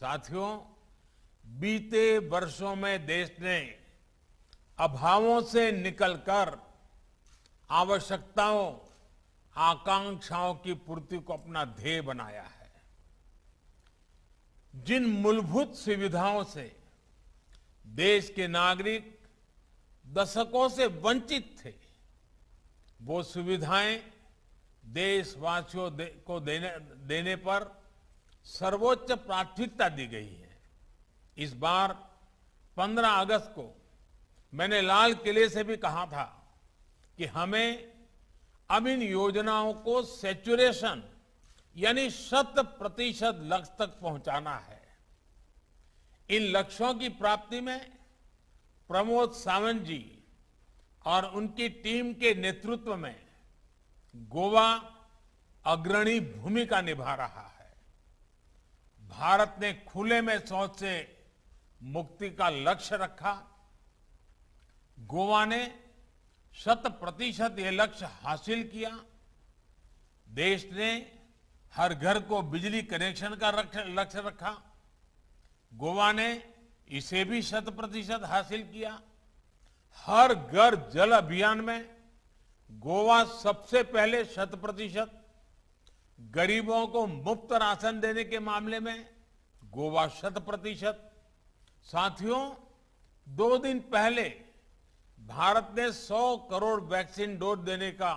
साथियों, बीते वर्षों में देश ने अभावों से निकलकर आवश्यकताओं, आकांक्षाओं की पूर्ति को अपना ध्येय बनाया है। जिन मूलभूत सुविधाओं से देश के नागरिक दशकों से वंचित थे, वो सुविधाएं देशवासियों को देने पर सर्वोच्च प्राथमिकता दी गई है। इस बार 15 अगस्त को मैंने लाल किले से भी कहा था कि हमें अब इन योजनाओं को सैचुरेशन यानी 100% लक्ष्य तक पहुंचाना है। इन लक्ष्यों की प्राप्ति में प्रमोद सावंत जी और उनकी टीम के नेतृत्व में गोवा अग्रणी भूमिका निभा रहा है। भारत ने खुले में शौच से मुक्ति का लक्ष्य रखा। गोवा ने 100% ये लक्ष्य हासिल किया। देश ने हर घर को बिजली कनेक्शन का लक्ष्य रखा। गोवा ने इसे भी 100% हासिल किया। हर घर जल अभियान में गोवा सबसे पहले 100%, गरीबों को मुफ्त राशन देने के मामले में गोवा 100%। साथियों, 2 दिन पहले भारत ने 100 करोड़ वैक्सीन डोज देने का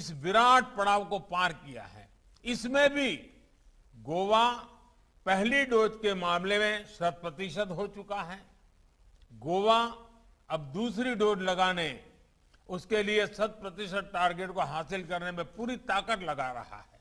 इस विराट पड़ाव को पार किया है। इसमें भी गोवा पहली डोज के मामले में 100% हो चुका है। गोवा अब दूसरी डोज लगाने, उसके लिए 100% टारगेट को हासिल करने में पूरी ताकत लगा रहा है।